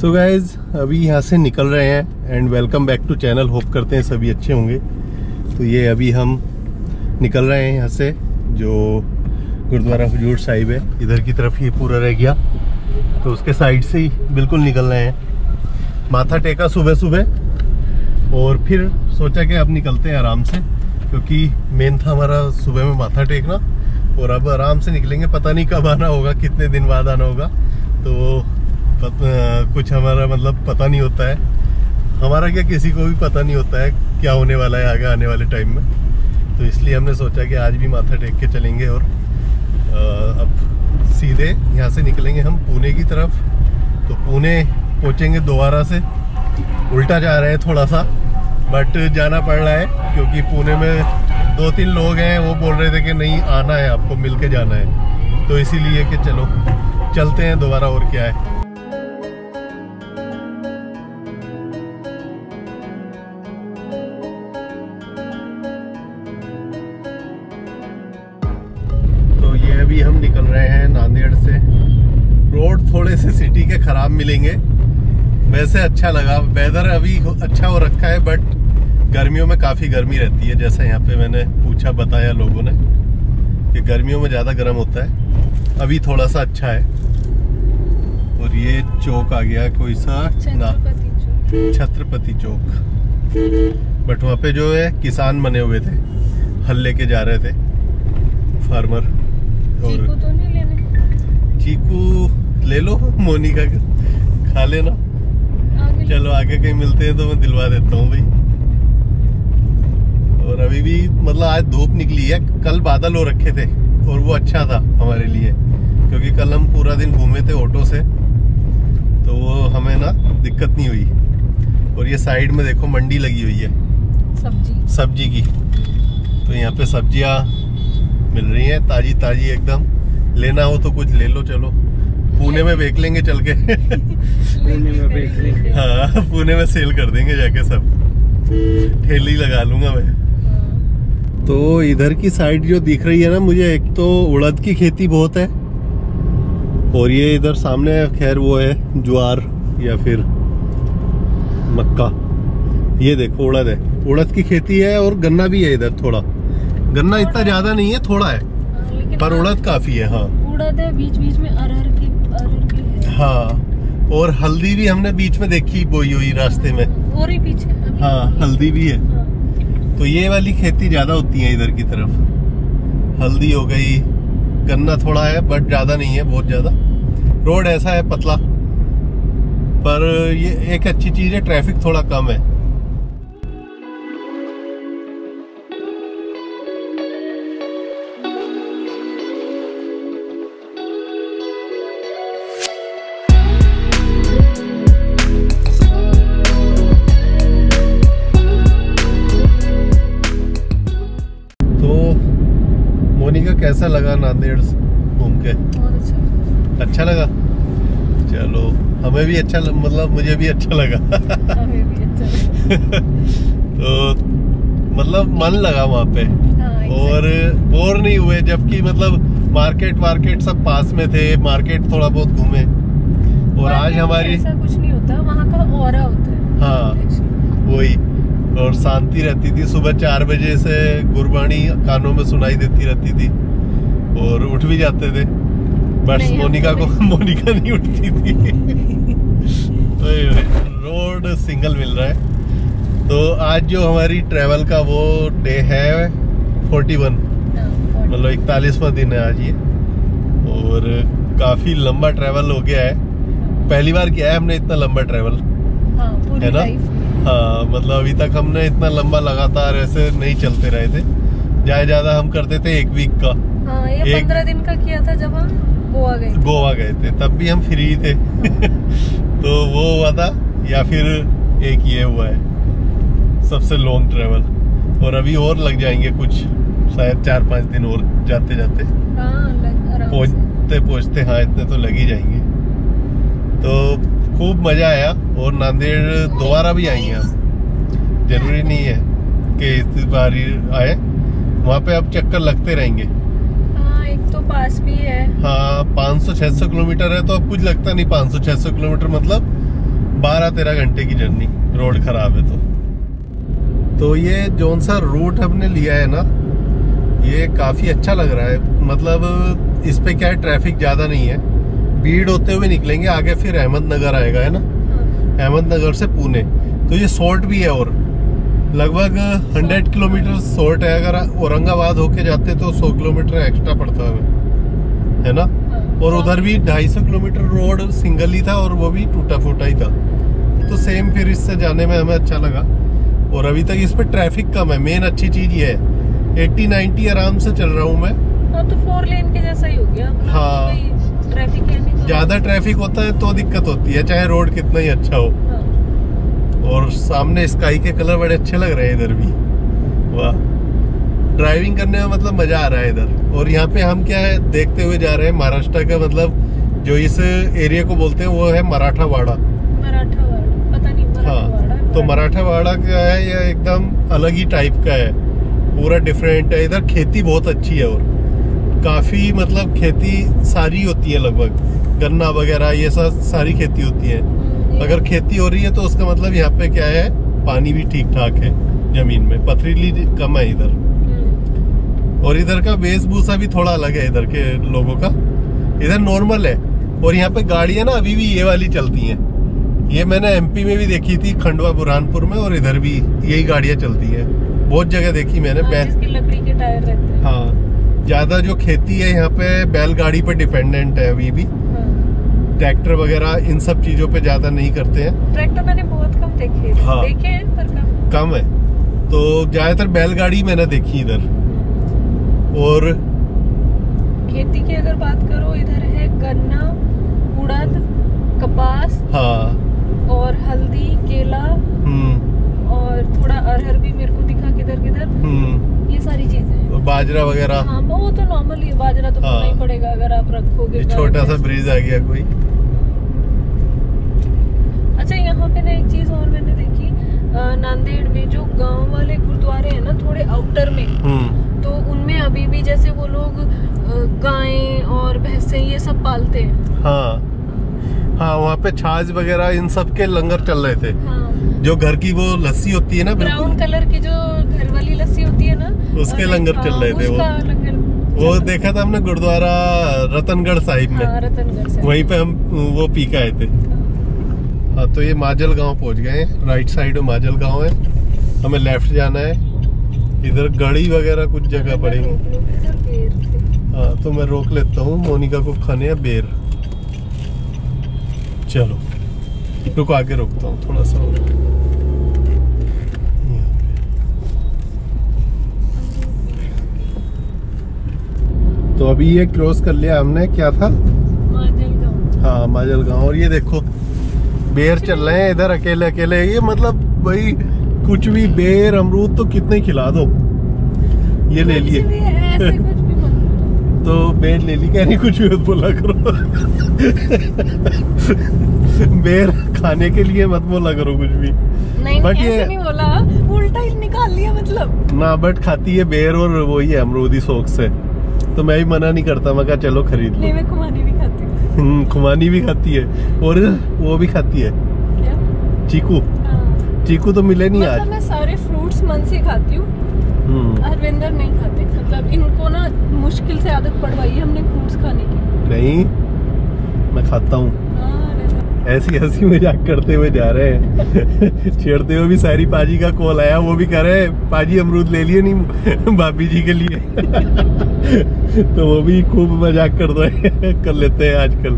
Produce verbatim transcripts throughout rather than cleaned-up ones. So guys अभी यहाँ से निकल रहे हैं and welcome back to channel. Hope करते हैं सभी अच्छे होंगे। तो ये अभी हम निकल रहे हैं यहाँ से, जो गुरुद्वारा हजूर साहिब है इधर की तरफ ही पूरा रह गया, तो उसके साइड से ही बिल्कुल निकल रहे हैं। माथा टेका सुबह सुबह और फिर सोचा कि अब निकलते हैं आराम से, क्योंकि मेन था हमारा सुबह में माथा टेकना, और अब आराम से निकलेंगे। पता नहीं कब आना होगा, कितने दिन बाद आना होगा, तो पत, आ, कुछ हमारा मतलब पता नहीं होता है, हमारा क्या किसी को भी पता नहीं होता है क्या होने वाला है आगे आने वाले टाइम में। तो इसलिए हमने सोचा कि आज भी माथा टेक के चलेंगे, और आ, अब सीधे यहाँ से निकलेंगे हम पुणे की तरफ। तो पुणे पहुँचेंगे दोबारा से, उल्टा जा रहे हैं थोड़ा सा, बट जाना पड़ रहा है क्योंकि पुणे में दो तीन लोग हैं, वो बोल रहे थे कि नहीं आना है आपको, मिल के जाना है। तो इसीलिए कि चलो चलते हैं दोबारा, और क्या है। तो ये अभी हम निकल रहे हैं नांदेड़ से। रोड थोड़े से सिटी के खराब मिलेंगे, वैसे अच्छा लगा। वेदर अभी अच्छा हो रखा है, बट गर्मियों में काफ़ी गर्मी रहती है, जैसा यहाँ पे मैंने पूछा बताया लोगों ने कि गर्मियों में ज़्यादा गर्म होता है। अभी थोड़ा सा अच्छा है। और ये चौक आ गया कोई सा ना, छत्रपति चौक, बट वहाँ पे जो है किसान बने हुए थे, हल लेके जा रहे थे फार्मर। और चीकू तो नहीं लेने? चीकू ले लो, मोनिका खा लेना। चलो आगे कहीं मिलते हैं तो मैं दिलवा देता हूँ भाई। और अभी भी मतलब आज धूप निकली है, कल बादल हो रखे थे और वो अच्छा था हमारे लिए, क्योंकि कल हम पूरा दिन घूमे थे ऑटो से, तो वो हमें ना दिक्कत नहीं हुई। और ये साइड में देखो मंडी लगी हुई है सब्जी सब्जी की, तो यहाँ पे सब्जियाँ मिल रही हैं ताज़ी ताज़ी एकदम। लेना हो तो कुछ ले लो। चलो पुणे में बेच लेंगे चल के पुणे में बेच लेंगे, हाँ पुणे में सेल कर देंगे जाके, सब ठेली लगा लूंगा मैं। तो इधर की साइड जो दिख रही है ना मुझे, एक तो उड़द की खेती बहुत है, और ये इधर सामने खैर वो है ज्वार या फिर मक्का। ये देखो उड़द है, उड़द की खेती है, और गन्ना भी है इधर थोड़ा। गन्ना इतना ज्यादा नहीं है, थोड़ा है, पर उड़द काफी है। हाँ उड़द है, बीच बीच में अरहर की हाँ, और हल्दी भी हमने बीच में देखी बोई हुई रास्ते में, और ही पीछे हाँ हल्दी भी है। हाँ। तो ये वाली खेती ज्यादा होती है इधर की तरफ, हल्दी हो गई, गन्ना थोड़ा है बट ज्यादा नहीं है बहुत ज्यादा। रोड ऐसा है पतला, पर ये एक अच्छी चीज है, ट्रैफिक थोड़ा कम है। कैसा लगा नांदेड़ घूम के? अच्छा, अच्छा लगा। चलो हमें भी अच्छा, मतलब मुझे भी अच्छा लगा हमें भी अच्छा। तो मतलब मन लगा वहाँ पे। हाँ, और बोर नहीं हुए, जबकि मतलब मार्केट वार्केट सब पास में थे, मार्केट थोड़ा बहुत घूमे। और आज हमारी ऐसा कुछ नहीं होता, वहाँ का ऑरा होता है। हाँ वही, और शांति रहती थी। सुबह चार बजे से गुरबाणी कानों में सुनाई देती रहती थी, और उठ भी जाते थे, बट मोनिका को मोनिका नहीं उठती थी रोड सिंगल मिल रहा है। तो आज जो हमारी ट्रैवल का वो डे है इकतालीस, मतलब इकतालीसवां दिन है आज ये, और काफ़ी लंबा ट्रैवल हो गया है। पहली बार किया है हमने इतना लंबा ट्रैवल। हाँ, है ना। हाँ मतलब अभी तक हमने इतना लंबा लगातार ऐसे नहीं चलते रहे थे, ज़्यादा ज़्यादा हम करते थे एक वीक का। हाँ, ये पंद्रह दिन का किया था जब हम गोवा गए थे। गोवा गए थे तब भी हम फ्री थे तो वो हुआ था, या फिर एक ये हुआ है सबसे लॉन्ग ट्रेवल। और अभी और लग जाएंगे कुछ, शायद चार पाँच दिन और जाते जाते पहुँचते पहुँचते। हाँ इतने तो लग ही जाएंगे। तो खूब मज़ा आया, और नांदेड़ दोबारा भी आई हैं। जरूरी नहीं है कि इस बार ही आए, वहाँ पे अब चक्कर लगते रहेंगे। हाँ एक तो पास भी है। हाँ पाँच सौ छः सौ किलोमीटर है, तो अब कुछ लगता नहीं। पाँच सौ छः सौ किलोमीटर मतलब बारह तेरह घंटे की जर्नी, रोड खराब है तो तो ये जौन सा रूट हमने लिया है ना, ये काफ़ी अच्छा लग रहा है। मतलब इस पे क्या है, ट्रैफिक ज़्यादा नहीं है, भीड़ होते हुए निकलेंगे। आगे फिर अहमदनगर आएगा है ना, अहमदनगर से पुणे, तो ये शॉर्ट भी है और लगभग हंड्रेड किलोमीटर शॉर्ट है। अगर औरंगाबाद होके जाते तो सौ किलोमीटर एक्स्ट्रा पड़ता है है ना। और उधर भी ढाई सौ किलोमीटर रोड सिंगल ही था और वो भी टूटा फूटा ही था, तो सेम फिर इससे जाने में हमें अच्छा लगा। और अभी तक इस पर ट्रैफिक कम है, मेन अच्छी चीज़ ये है। अस्सी नब्बे आराम से चल रहा हूँ मैं, तो फोर लेन के जैसा ही हो गया। हाँ, ट्रैफिक नहीं, ज्यादा ट्रैफिक होता है तो दिक्कत होती है, चाहे रोड कितना ही अच्छा हो। हाँ। और सामने स्काई के कलर बड़े अच्छे लग रहे हैं इधर भी। वाह, ड्राइविंग करने में मतलब मजा आ रहा है इधर। और यहाँ पे हम क्या है देखते हुए जा रहे हैं महाराष्ट्र का, मतलब जो इस एरिया को बोलते हैं वो है मराठावाड़ा। मराठावाड़ा पता नहीं। हाँ, तो मराठावाड़ा क्या है, यह एकदम अलग ही टाइप का है, पूरा डिफरेंट है। इधर खेती बहुत अच्छी है और काफ़ी मतलब खेती सारी होती है, लगभग गन्ना वगैरह ये सब सारी खेती होती है। अगर खेती हो रही है तो उसका मतलब यहाँ पे क्या है, पानी भी ठीक ठाक है जमीन में, पथरीली कम है इधर। और इधर का वेशभूषा भी थोड़ा अलग है इधर के लोगों का, इधर नॉर्मल है। और यहाँ पे गाड़ियाँ ना अभी भी ये वाली चलती हैं, ये मैंने एम पी में भी देखी थी, खंडवा बुरहानपुर में, और इधर भी यही गाड़ियाँ चलती हैं। बहुत जगह देखी मैंने। हाँ, जिसकी लकड़ी के टायर रहते हैं। हाँ, ज्यादा जो खेती है यहाँ पे बैलगाड़ी पे डिपेंडेंट है अभी भी। हाँ। ट्रैक्टर वगैरह इन सब चीजों पे ज्यादा नहीं करते हैं। ट्रैक्टर मैंने बहुत कम देखे। हाँ। देखे हैं पर कम कम है, तो ज्यादातर बैलगाड़ी मैंने देखी इधर। और खेती की अगर बात करो, इधर है गन्ना, उड़द, कपास। हाँ। और हल्दी, केला और थोड़ा अरहर भी मेरे को दिखा किधर किधर, ये सारी चीजें। बाजरा वगैरह। हाँ, वो तो नॉर्मल ही, बाजरा तो नहीं पड़ेगा अगर आप रखोगे। छोटा सा ब्रिज आ गया कोई। अच्छा, यहाँ पे ना एक चीज और मैंने देखी, नांदेड़ में जो गांव वाले गुरुद्वारे हैं ना, थोड़े आउटर में, तो उनमें अभी भी जैसे वो लोग गायें और भैंसे ये सब पालते हैं। हाँ हाँ, वहाँ पे छाछ वगैरह इन सब के लंगर चल रहे थे। हाँ। जो घर की वो लस्सी होती है ना, ब्राउन कलर की जो घर वाली लस्सी होती है ना, उसके लंगर चल रहे थे। वो वो देखा था हमने गुरुद्वारा रतनगढ़ साहिब में। हाँ, रतनगढ़ वहीं पे हम वो पी के आए थे। हाँ, तो ये माजल गाँव पहुँच गए हैं। राइट साइड में माजल गाँव है, हमें लेफ्ट जाना है। इधर गड़ी वगैरह कुछ जगह पड़ेगी। हाँ, तो मैं रोक लेता हूँ, मोनिका को खाने है बेर। चलो रुको, आगे रोकता हूँ थोड़ा सा। तो अभी ये क्रॉस कर लिया हमने, क्या था, माजल गाँव। हाँ, माजल गाँव। और ये देखो बेर चल रहे हैं इधर अकेले अकेले। ये मतलब भाई कुछ भी, बेर अमरूद तो कितने खिला दो। ये ले लिए ऐसे कुछ भी मत। तो बेर ले ली, कह रही कुछ भी बोला करो। बेर खाने के लिए मत बोला करो कुछ भी। नहीं, बट ये नहीं बोला, उल्टा ही निकाल लिया मतलब ना। बट खाती है बेर और वो ही अमरूदी शौक से, तो मैं भी मना नहीं करता, मैं कहा चलो खरीद लो। मैं खुमानी भी खाती हूँ। खुमानी भी खाती है और वो भी खाती है क्या, चीकू। चीकू तो मिले नहीं आज। मैं सारे फ्रूट्स मन से खाती हूँ, अरविंदर नहीं खाते। मतलब इनको ना मुश्किल से आदत पड़वाई है हमने फ्रूट्स खाने की। नहीं, मैं खाता हूँ। ऐसी हंसी मजाक करते हुए जा रहे हैं। छेड़ते हुए भी सारी पाजी का कॉल आया, वो भी कह रहे हैं पाजी अमरूद ले लिए नहीं भाभी जी के लिए। तो वो भी खूब मजाक कर रहे कर लेते हैं। आजकल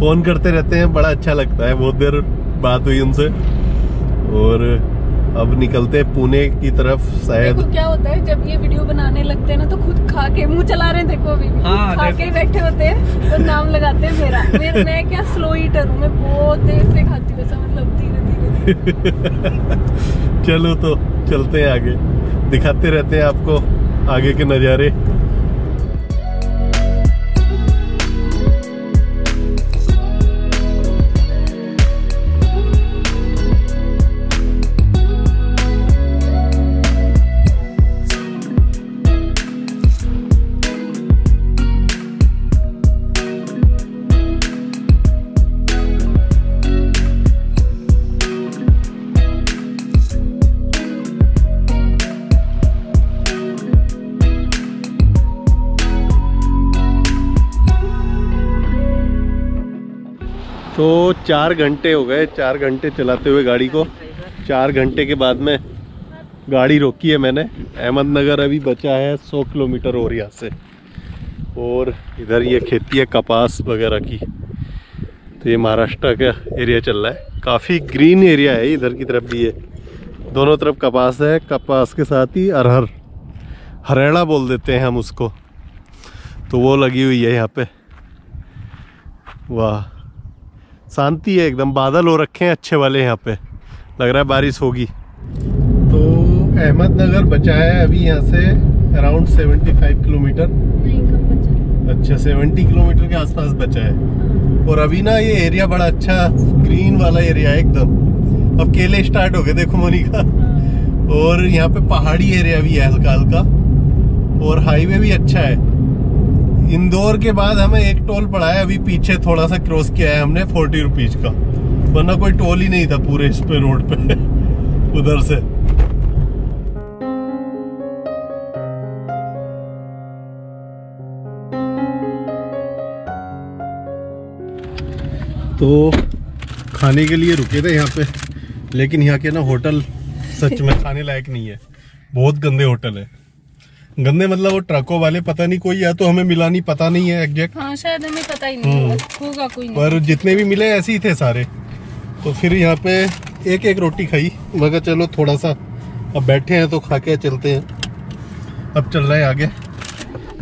फोन करते रहते हैं, बड़ा अच्छा लगता है। बहुत देर बात हुई उनसे। और अब निकलते हैं पुणे की तरफ। शायद क्या होता है जब ये वीडियो बनाने लगते हैं ना, तो खुद खा के मुंह चला रहे हैं। देखो अभी भी। हाँ, खा के बैठे होते हैं और नाम लगाते हैं मेरा। मेर, मैं क्या स्लो ईटर हूँ, मैं बहुत देर से खाती हूँ, मतलब धीरे धीरे। चलो तो चलते हैं आगे, दिखाते रहते हैं आपको आगे के नज़ारे। तो चार घंटे हो गए, चार घंटे चलाते हुए गाड़ी को। चार घंटे के बाद में गाड़ी रोकी है मैंने। अहमदनगर अभी बचा है सौ किलोमीटर और यहाँ से, और इधर ये खेती है कपास वगैरह की। तो ये महाराष्ट्र का एरिया चल रहा है, काफ़ी ग्रीन एरिया है। इधर की तरफ भी है, दोनों तरफ कपास है, कपास के साथ ही अरहर, हरेड़ा बोल देते हैं हम उसको, तो वो लगी हुई है यहाँ पे। वाह, शांति है एकदम। बादल हो रखे हैं अच्छे वाले, यहाँ पे लग रहा है बारिश होगी। तो अहमदनगर बचा है अभी यहाँ से अराउंड पचहत्तर किलोमीटर। अच्छा, सत्तर किलोमीटर के आसपास बचा है। और अभी ना ये एरिया बड़ा अच्छा ग्रीन वाला एरिया है एकदम। अब केले स्टार्ट हो गए, देखो मोनिका। और यहाँ पे पहाड़ी एरिया भी है हल्का हल्का, और हाईवे भी अच्छा है। इंदौर के बाद हमें एक टोल पड़ा है अभी पीछे, थोड़ा सा क्रॉस किया है हमने फोर्टी रुपीज का, वरना कोई टोल ही नहीं था पूरे इस पे रोड पे उधर से। तो खाने के लिए रुके थे यहाँ पे, लेकिन यहाँ के ना होटल सच में खाने लायक नहीं है। बहुत गंदे होटल है, गंदे मतलब वो ट्रकों वाले, पता नहीं कोई या तो हमें मिला नहीं, पता नहीं है एग्जैक्ट। हाँ, शायद हमें पता ही नहीं होगा कोई नहीं। पर जितने भी मिले ऐसे ही थे सारे। तो फिर यहाँ पे एक एक रोटी खाई, मगर चलो थोड़ा सा अब बैठे हैं तो खा के चलते हैं। अब चल रहे हैं आगे,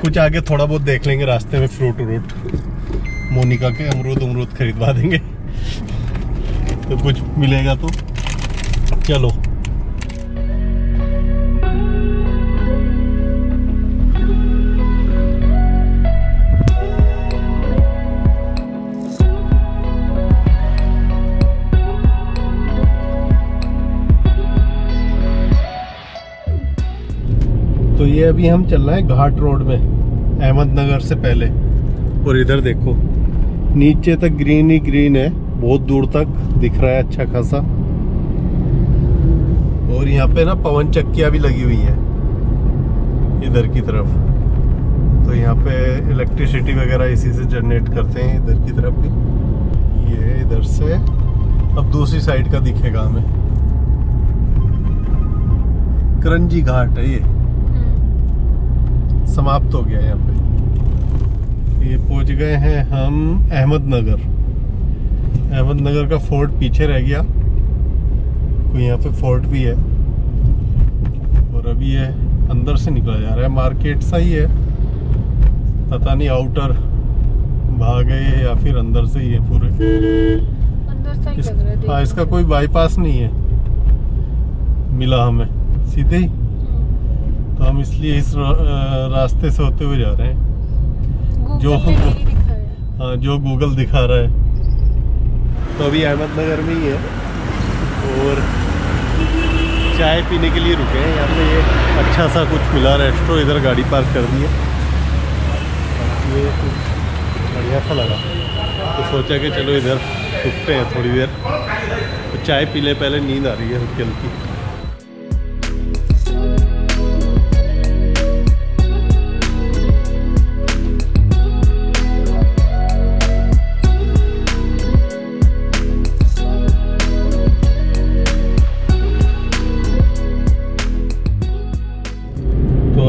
कुछ आगे थोड़ा बहुत देख लेंगे रास्ते में, फ्रूट व्रूट मोनिका के अमरूद अमरूद खरीदवा देंगे तो कुछ मिलेगा तो। चलो तो ये अभी हम चल रहे हैं घाट रोड में अहमदनगर से पहले। और इधर देखो नीचे तक ग्रीन ही ग्रीन है, बहुत दूर तक दिख रहा है अच्छा खासा। और यहाँ पे ना पवन चक्कियाँ भी लगी हुई है इधर की तरफ, तो यहाँ पे इलेक्ट्रिसिटी वगैरह इसी से जनरेट करते हैं। इधर की तरफ भी ये, इधर से अब दूसरी साइड का दिखेगा हमें, करंजी घाट है ये, समाप्त हो गया यहाँ पे। ये पहुँच गए हैं हम अहमदनगर। अहमदनगर का फोर्ट पीछे रह गया, कोई यहाँ पे फोर्ट भी है। और अभी ये अंदर से निकला जा रहा है, मार्केट सा ही है, पता नहीं आउटर भाग है या फिर अंदर से ही है पूरे, अंदर सा ही लग रहा है। हाँ, इसका कोई बाईपास नहीं है, मिला हमें सीधे ही, तो हम इसलिए इस रास्ते से होते हुए जा रहे हैं, जो हाँ जो गूगल दिखा रहा है। तो अभी अहमदनगर में ही है और चाय पीने के लिए रुके हैं यहाँ पे। ये अच्छा सा कुछ मिला रेस्टोरेंट, इधर गाड़ी पार्क कर दी है, ये कुछ बढ़िया सा लगा तो सोचा कि चलो इधर रुकते हैं थोड़ी देर, तो चाय पी ले, पहले नींद आ रही है हल्की हल्की।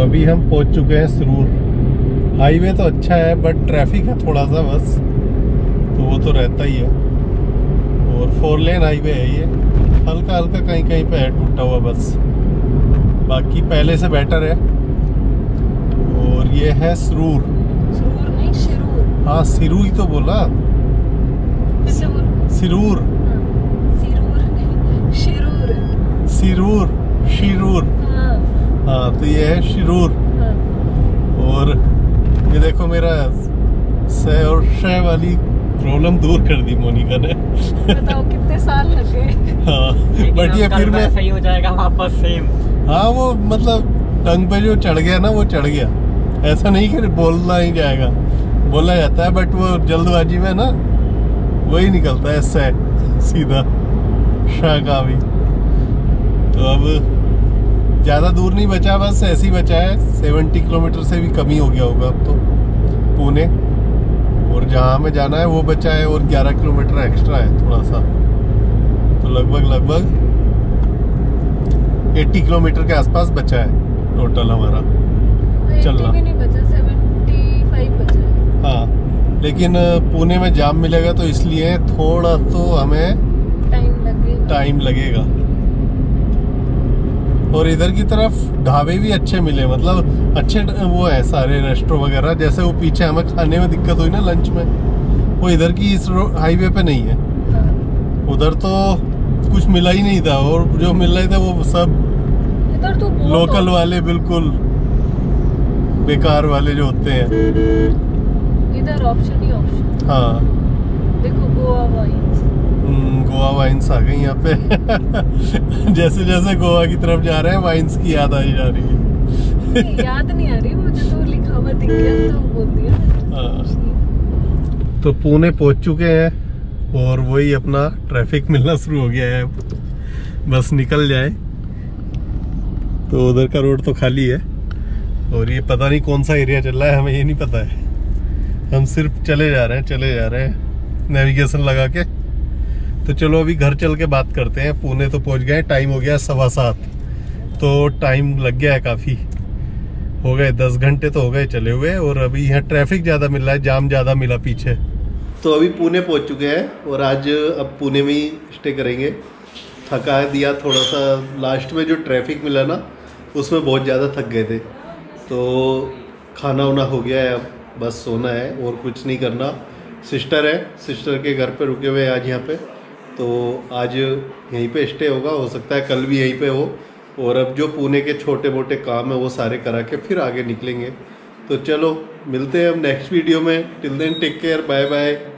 अभी हम पहुंच चुके हैं सरूर। हाईवे तो अच्छा है बट ट्रैफिक है थोड़ा सा बस, तो वो तो रहता ही है। और फोर लेन हाईवे है ये, हल्का हल्का कहीं कहीं पे है टूटा हुआ बस, बाकी पहले से बेटर है। और ये है सरूर, सरूर नहीं सिरूर। हाँ, सिरू ही तो बोला, सिरूर सिरूर शिरूर। हाँ, तो ये है शिरूर। हाँ। और ये देखो मेरा सह और शह वाली प्रॉब्लम दूर कर दी मोनिका ने। बताओ कितने साल लगे। हाँ, बट ये फिर मैं सही हो जाएगा वापस सेम। हाँ, वो मतलब टंग पे जो चढ़ गया ना वो चढ़ गया, ऐसा नहीं कि बोलना ही जाएगा, बोला जाता है बट वो जल्दबाजी में ना वही निकलता है सह सीधा शाह का भी। तो अब ज़्यादा दूर नहीं बचा, बस ऐसे ही बचा है, सत्तर किलोमीटर से भी कम ही हो गया होगा अब तो पुणे। और जहाँ में जाना है वो बचा है और ग्यारह किलोमीटर एक्स्ट्रा है थोड़ा सा, तो लगभग लगभग अस्सी किलोमीटर के आसपास बचा है टोटल हमारा चलना। भी नहीं बचा, पचहत्तर बचा है। हाँ, लेकिन पुणे में जाम मिलेगा तो इसलिए थोड़ा तो हमें टाइम लगेगा। और इधर की तरफ ढाबे भी अच्छे मिले, मतलब अच्छे वो है सारे रेस्टोरेंट वगैरह, जैसे वो पीछे हमें खाने में दिक्कत हुई ना लंच में, वो इधर की इस हाईवे पे नहीं है। उधर तो कुछ मिला ही नहीं था और जो मिल रहा था वो सब इधर तो लोकल वाले बिल्कुल बेकार वाले जो होते हैं। इधर ऑप्शन ही ऑप्शन। हाँ देखो गोवा वाइन्स, गोवा वाइन्स आ गई यहाँ पे। जैसे जैसे गोवा की तरफ जा रहे हैं वाइन्स की याद आई जा रही है। नहीं, याद नहीं आ रही मुझे, तो लिखा हुआ दिख गया तो बोल दिया। तो पुणे पहुंच चुके हैं और वही अपना ट्रैफिक मिलना शुरू हो गया है, बस निकल जाए। तो उधर का रोड तो खाली है और ये पता नहीं कौन सा एरिया चल रहा है, हमें ये नहीं पता है। हम सिर्फ चले जा रहे हैं चले जा रहे हैं नेविगेशन लगा के। तो चलो अभी घर चल के बात करते हैं। पुणे तो पहुंच गए, टाइम हो गया सवा सात, तो टाइम लग गया है काफ़ी, हो गए दस घंटे तो हो गए चले हुए। और अभी यहाँ ट्रैफिक ज़्यादा मिल रहा है, जाम ज़्यादा मिला पीछे। तो अभी पुणे पहुंच चुके हैं और आज अब पुणे में ही स्टे करेंगे। थका दिया थोड़ा सा, लास्ट में जो ट्रैफिक मिला ना उसमें बहुत ज़्यादा थक गए थे। तो खाना वाना हो गया है, अब बस सोना है और कुछ नहीं करना। सिस्टर है, सिस्टर के घर पर रुके हुए आज यहाँ पर, तो आज यहीं पे स्टे होगा, हो सकता है कल भी यहीं पे हो। और अब जो पुणे के छोटे मोटे काम है वो सारे करा के फिर आगे निकलेंगे। तो चलो मिलते हैं हम नेक्स्ट वीडियो में। Till then take care, bye bye.